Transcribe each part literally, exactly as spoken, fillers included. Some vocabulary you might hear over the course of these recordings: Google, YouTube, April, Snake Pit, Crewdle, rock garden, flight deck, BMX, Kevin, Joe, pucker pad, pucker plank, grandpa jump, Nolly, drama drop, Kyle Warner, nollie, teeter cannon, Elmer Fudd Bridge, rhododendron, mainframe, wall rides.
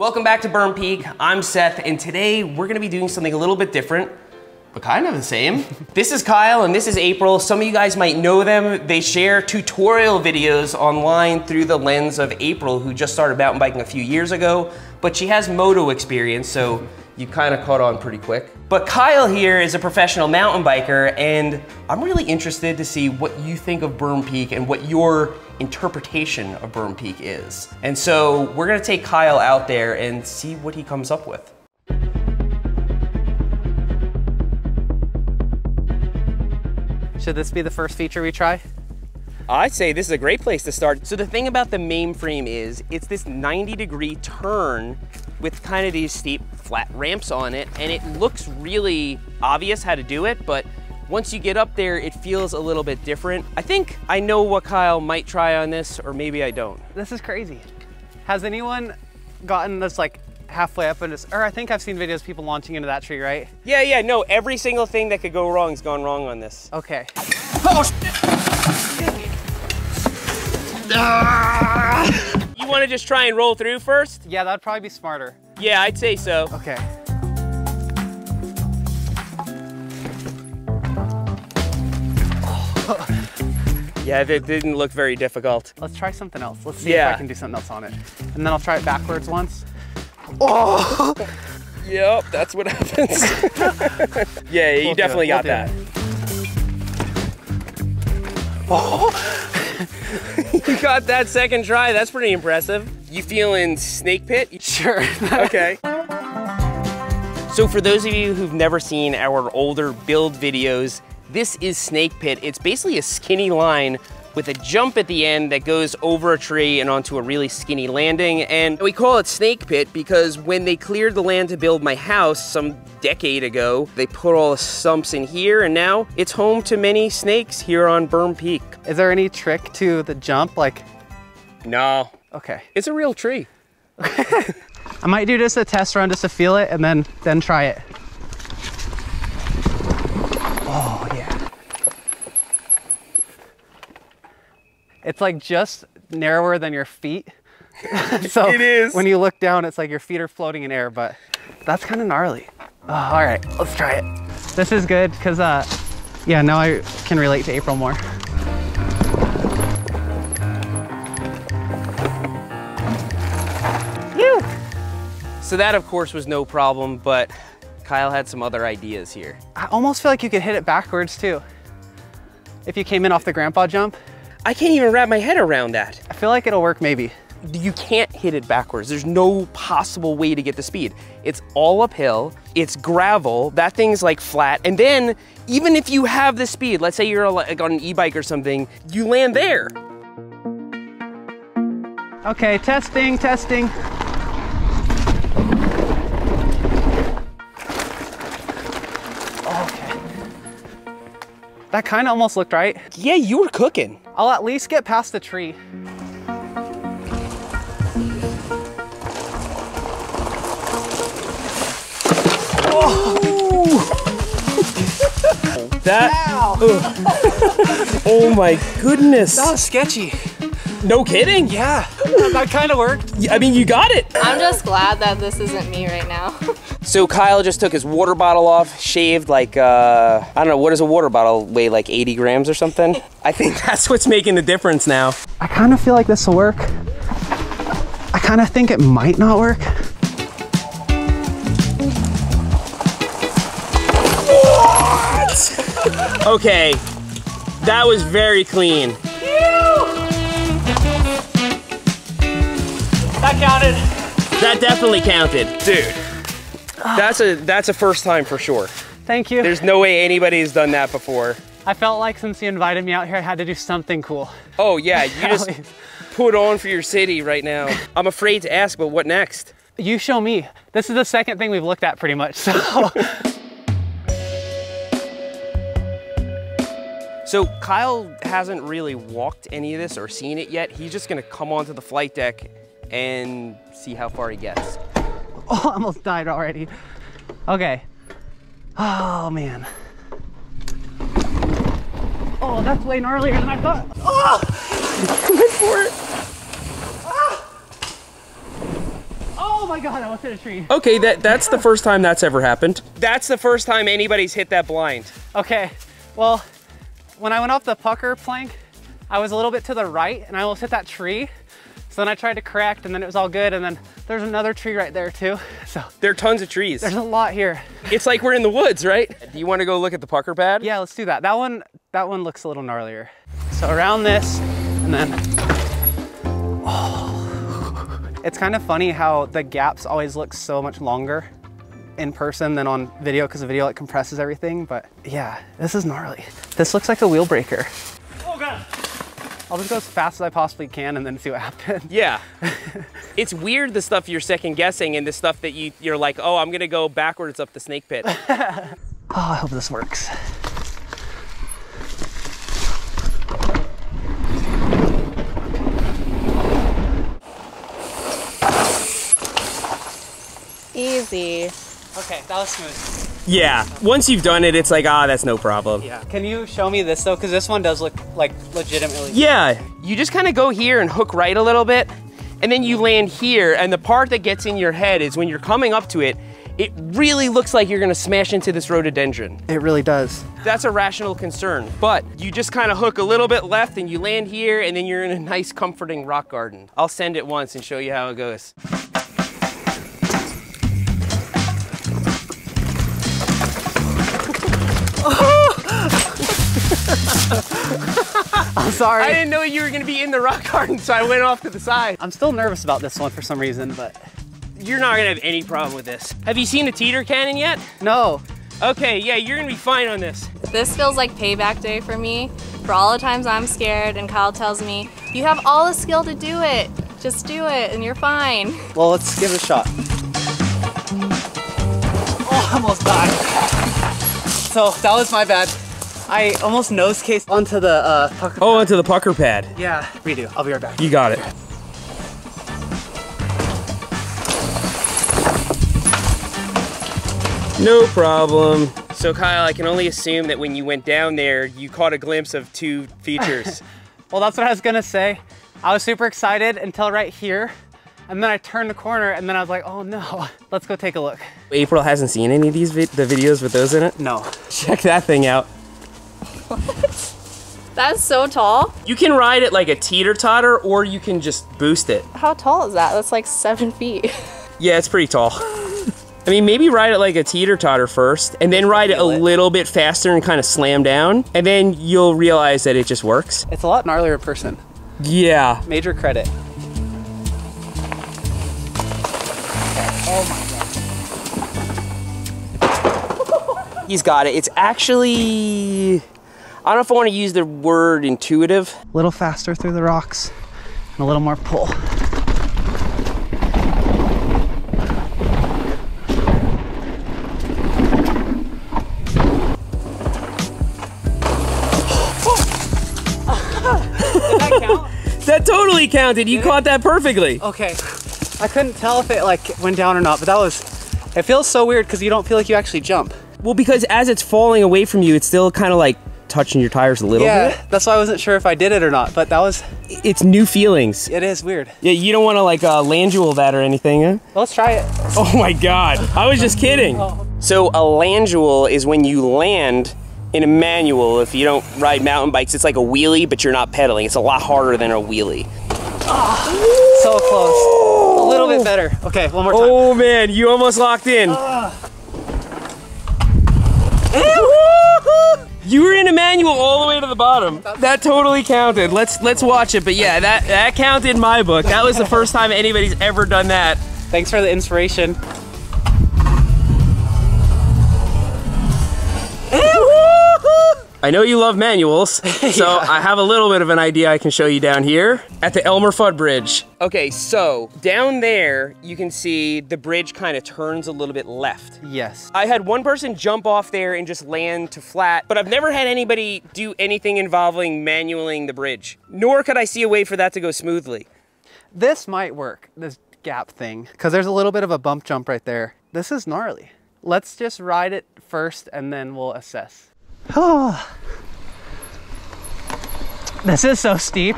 Welcome back to Burn Peak. I'm Seth, and today we're gonna be doing something a little bit different, but kind of the same. This is Kyle and this is April. Some of you guys might know them. They share tutorial videos online through the lens of April, who just started mountain biking a few years ago, but she has moto experience, so you kind of caught on pretty quick. But Kyle here is a professional mountain biker, and I'm really interested to see what you think of Burn Peak and what your interpretation of Burn Peak is. And so we're gonna take Kyle out there and see what he comes up with. Should this be the first feature we try? I say this is a great place to start. So the thing about the mainframe is it's this ninety degree turn with kind of these steep flat ramps on it, and it looks really obvious how to do it, but once you get up there, it feels a little bit different. I think I know what Kyle might try on this, or maybe I don't. This is crazy. Has anyone gotten this like halfway up and just, or I think I've seen videos of people launching into that tree, right? Yeah, yeah, no, every single thing that could go wrong has gone wrong on this. Okay. Oh, shit. Ah! You wanna just try and roll through first? Yeah, that'd probably be smarter. Yeah, I'd say so. Okay. Yeah, that didn't look very difficult. Let's try something else. Let's see yeah. if I can do something else on it. And then I'll try it backwards once. Oh! Yep, that's what happens. Yeah, you we'll definitely got we'll that. Oh! You got that second try. That's pretty impressive. You feeling Snake Pit? Sure. Okay. So for those of you who've never seen our older build videos, this is Snake Pit. It's basically a skinny line with a jump at the end that goes over a tree and onto a really skinny landing. And we call it Snake Pit because when they cleared the land to build my house some decade ago, they put all the stumps in here, and now it's home to many snakes here on Burn Peak. Is there any trick to the jump? Like, no. Okay. It's a real tree. I might do just a test run just to feel it and then, then try it. Oh, yeah. It's like just narrower than your feet. So it is. When you look down, it's like your feet are floating in air, but that's kind of gnarly. Oh, all right, let's try it. This is good because, uh, yeah, now I can relate to April more. Woo! So that, of course, was no problem, but Kyle had some other ideas here. I almost feel like you could hit it backwards, too. If you came in off the grandpa jump. I can't even wrap my head around that. I feel like it'll work maybe. You can't hit it backwards. There's no possible way to get the speed. It's all uphill, it's gravel, that thing's like flat, and then even if you have the speed, let's say you're like on an e-bike or something, you land there. Okay, testing, testing. That kind of almost looked right. Yeah, you were cooking. I'll at least get past the tree. Oh. That, oh. Oh my goodness. That was sketchy. No kidding? Yeah, that kind of worked. I mean, you got it. I'm just glad that this isn't me right now. So Kyle just took his water bottle off, shaved like, uh, I don't know, what does a water bottle weigh, like eighty grams or something? I think that's what's making the difference now. I kind of feel like this will work. I kind of think it might not work. What? Okay, that was very clean. That counted. That definitely counted. Dude, that's a that's a first time for sure. Thank you. There's no way anybody's done that before. I felt like since you invited me out here, I had to do something cool. Oh yeah, you just put on for your city right now. I'm afraid to ask, but what next? You show me. This is the second thing we've looked at pretty much, so. So Kyle hasn't really walked any of this or seen it yet. He's just gonna come onto the flight deck and see how far he gets. Oh, I almost died already. Okay. Oh, man. Oh, that's way gnarlier than I thought. Oh! Wait for it. Ah! Oh, my God, I almost hit a tree. Okay, that that's the first time that's ever happened. That's the first time anybody's hit that blind. Okay, well, when I went off the pucker plank, I was a little bit to the right and I almost hit that tree. So then I tried to correct and then it was all good. And then there's another tree right there too. So there are tons of trees. There's a lot here. It's like we're in the woods, right? Do you want to go look at the pucker pad? Yeah, let's do that. That one, that one looks a little gnarlier. So around this and then, oh, it's kind of funny how the gaps always look so much longer in person than on video, because the video it compresses everything. But yeah, this is gnarly. This looks like a wheel breaker. Oh God. I'll just go as fast as I possibly can and then see what happens. Yeah. It's weird, the stuff you're second guessing and the stuff that you, you're like, oh, I'm gonna go backwards up the snake pit. Oh, I hope this works. Easy. Okay, that was smooth. Yeah, once you've done it, it's like, ah, that's no problem. Yeah. Can you show me this though? Because this one does look like legitimately. Yeah, you just kind of go here and hook right a little bit, and then you land here, and the part that gets in your head is when you're coming up to it, it really looks like you're gonna smash into this rhododendron. It really does. That's a rational concern, but you just kind of hook a little bit left and you land here, and then you're in a nice comforting rock garden. I'll send it once and show you how it goes. I'm sorry. I didn't know you were gonna be in the rock garden, so I went off to the side. I'm still nervous about this one for some reason, but. You're not gonna have any problem with this. Have you seen the teeter cannon yet? No. Okay, yeah, you're gonna be fine on this. This feels like payback day for me, for all the times I'm scared and Kyle tells me, you have all the skill to do it, just do it and you're fine. Well, let's give it a shot. Oh, I almost died. So that was my bad. I almost nose cased onto the uh, pucker pad. Oh, onto the pucker pad. Yeah, redo. I'll be right back. You got it. No problem. So Kyle, I can only assume that when you went down there, you caught a glimpse of two features. Well, that's what I was gonna say. I was super excited until right here. And then I turned the corner and then I was like, oh no, let's go take a look. April hasn't seen any of these vi the videos with those in it? No. Check that thing out. What? That's so tall. You can ride it like a teeter-totter or you can just boost it. How tall is that? That's like seven feet. Yeah, it's pretty tall. I mean, maybe ride it like a teeter-totter first and then ride it a little bit faster and kind of slam down, and then you'll realize that it just works. It's a lot gnarlier in person. Yeah. Major credit. Oh my God. He's got it. It's actually, I don't know if I want to use the word intuitive. A little faster through the rocks and a little more pull. Did that count? That totally counted. You Did caught it? that perfectly. Okay. I couldn't tell if it like went down or not, but that was, it feels so weird because you don't feel like you actually jump. Well, because as it's falling away from you, it's still kind of like touching your tires a little yeah, bit. Yeah, that's why I wasn't sure if I did it or not, but that was... It's new feelings. It is weird. Yeah, you don't want to like uh, landual that or anything, huh? Well, let's try it. Oh my God, I was just kidding. Oh. So a landual is when you land in a manual. If you don't ride mountain bikes, it's like a wheelie, but you're not pedaling. It's a lot harder than a wheelie. Oh, so close. A little bit better. Okay, one more time. Oh man, you almost locked in. Oh. You were in a manual all the way to the bottom. That totally counted. Let's let's watch it. But yeah, that, that counted in my book. That was the first time anybody's ever done that. Thanks for the inspiration. I know you love manuals, so yeah. I have a little bit of an idea I can show you down here at the Elmer Fudd Bridge. Okay, so down there, you can see the bridge kind of turns a little bit left. Yes. I had one person jump off there and just land to flat, but I've never had anybody do anything involving manualing the bridge, nor could I see a way for that to go smoothly. This might work, this gap thing, because there's a little bit of a bump jump right there. This is gnarly. Let's just ride it first and then we'll assess. Oh, this is so steep.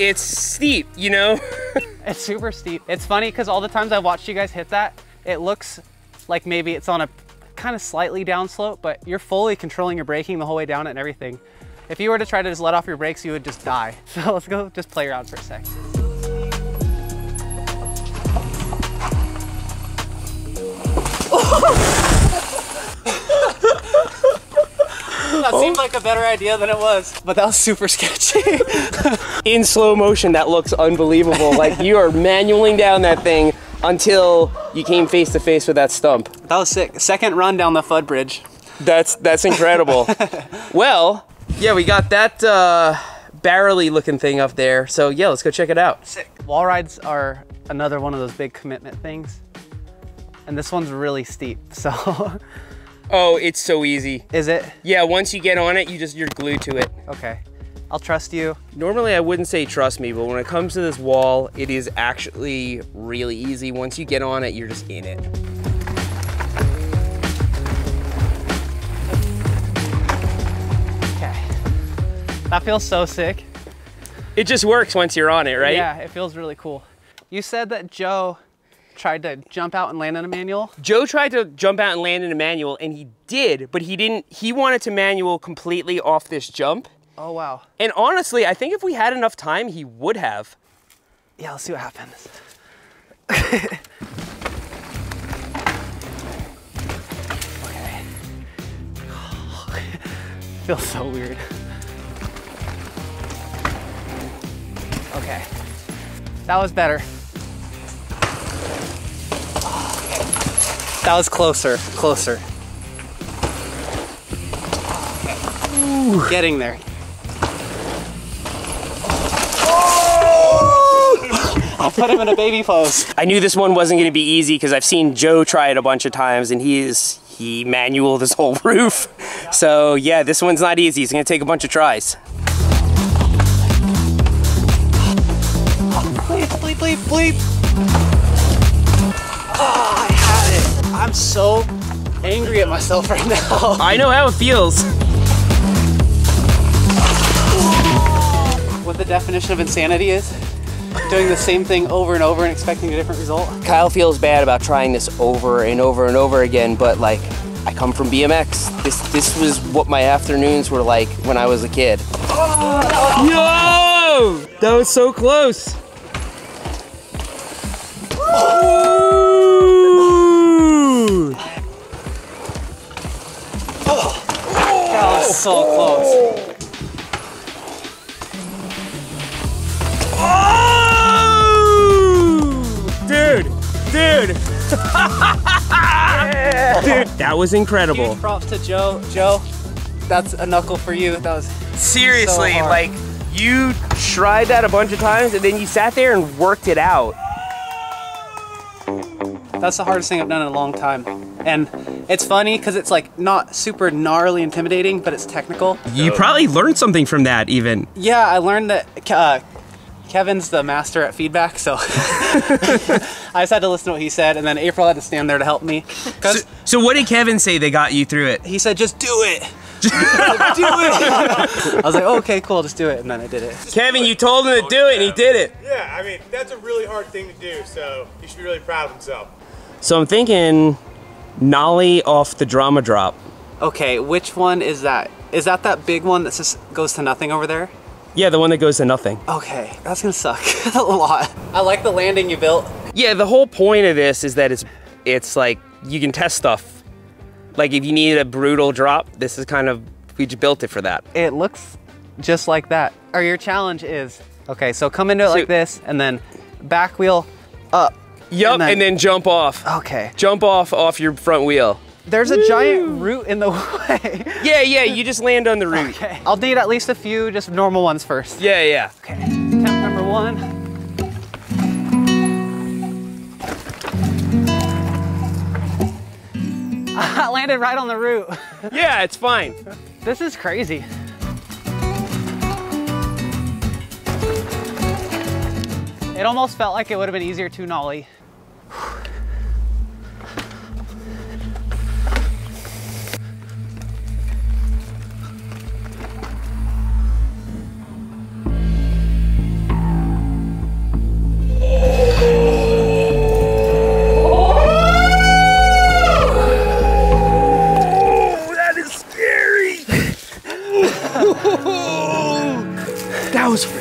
it's steep, you know? It's super steep. It's funny because all the times I've watched you guys hit that, it looks like maybe it's on a kind of slightly down slope, but you're fully controlling your braking the whole way down it and everything. If you were to try to just let off your brakes, you would just die. So let's go just play around for a sec. That seemed like a better idea than it was, but that was super sketchy. In slow motion, that looks unbelievable. Like you are manualing down that thing until you came face to face with that stump. That was sick. Second run down the Fudd Bridge. That's that's incredible. Well, yeah, we got that uh, barrel-y looking thing up there. So yeah, let's go check it out. Sick. Wall rides are another one of those big commitment things, and this one's really steep. So. Oh, it's so easy. Is it? Yeah, once you get on it, you just, you're glued to it. Okay, I'll trust you. Normally I wouldn't say trust me, but when it comes to this wall, it is actually really easy. Once you get on it, you're just in it. Okay, that feels so sick. It just works once you're on it, right? Yeah, it feels really cool. You said that Joe tried to jump out and land on a manual? Joe tried to jump out and land in a manual, and he did, but he didn't, he wanted to manual completely off this jump. Oh, wow. And honestly, I think if we had enough time, he would have. Yeah, let's see what happens. Okay. Feels so weird. Okay, that was better. That was closer, closer. Ooh. Getting there. Oh! I'll put him in a baby pose. I knew this one wasn't gonna be easy because I've seen Joe try it a bunch of times and he is, he manual this whole roof. So yeah, this one's not easy. It's gonna take a bunch of tries. Bleep, bleep, bleep, bleep. Oh. I'm so angry at myself right now. I know how it feels. What the definition of insanity is, doing the same thing over and over and expecting a different result. Kyle feels bad about trying this over and over and over again, but like, I come from B M X. This this was what my afternoons were like when I was a kid. Oh, no! That was so close. Oh. So close. Oh! Dude, dude. Yeah. Dude, that was incredible. Huge props to Joe. Joe, that's a knuckle for you. That was seriously so like you tried that a bunch of times and then you sat there and worked it out. That's the hardest thing I've done in a long time. And it's funny because it's like not super gnarly intimidating, but it's technical. You probably learned something from that even. Yeah, I learned that uh, Kevin's the master at feedback, so I just had to listen to what he said, and then April had to stand there to help me. So, so what did Kevin say they got you through it? He said, just do it. Just do it. I was like, okay, cool, just do it, and then I did it. Just Kevin, it. You told him to do it, and he did it. Yeah, I mean, that's a really hard thing to do, so you should be really proud of himself. So I'm thinking Nolly off the drama drop. Okay, which one is that? Is that that big one that just goes to nothing over there? Yeah, the one that goes to nothing. Okay, that's gonna suck a lot. I like the landing you built. Yeah, the whole point of this is that it's, it's like you can test stuff. Like if you needed a brutal drop, this is kind of, we just built it for that. It looks just like that. Or your challenge is, okay, so come into it so, like this and then back wheel up. Yup, and, and then jump off. Okay. Jump off off your front wheel. There's Woo. a giant root in the way. Yeah, yeah, you just land on the root. Okay. I'll need at least a few just normal ones first. Yeah, yeah. Okay, attempt number one. I landed right on the root. Yeah, it's fine. This is crazy. It almost felt like it would have been easier to nollie.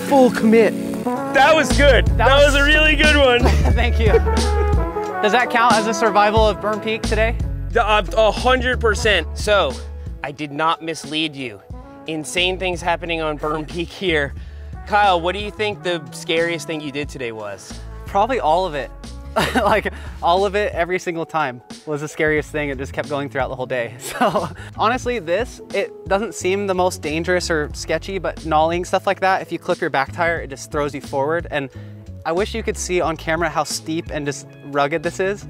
full commit. That was good. That, that was, was a really good one. Thank you. Does that count as a survival of Burn Peak today? A hundred percent. So, I did not mislead you. Insane things happening on Burn Peak here. Kyle, what do you think the scariest thing you did today was? Probably all of it. Like, all of it, every single time was the scariest thing. It just kept going throughout the whole day. So honestly, this, it doesn't seem the most dangerous or sketchy, but nollying, stuff like that, if you clip your back tire, it just throws you forward. And I wish you could see on camera how steep and just rugged this is,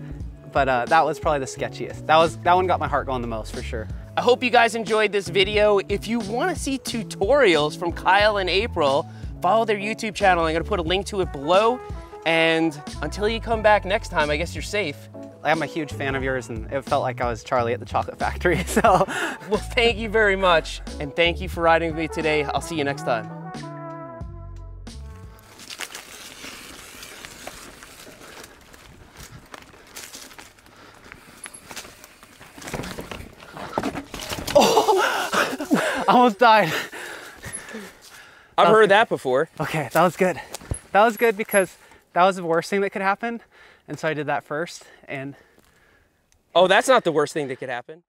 but uh, that was probably the sketchiest. That, was, that one got my heart going the most, for sure. I hope you guys enjoyed this video. If you wanna see tutorials from Kyle and April, follow their YouTube channel. I'm gonna put a link to it below. And until you come back next time, I guess you're safe. I'm a huge fan of yours, and it felt like I was Charlie at the Chocolate Factory, so. Well, thank you very much, and thank you for riding with me today. I'll see you next time. Oh, I almost died. I've heard good. that before. Okay, that was good. That was good because that was the worst thing that could happen, and so I did that first, and... Oh, that's not the worst thing that could happen.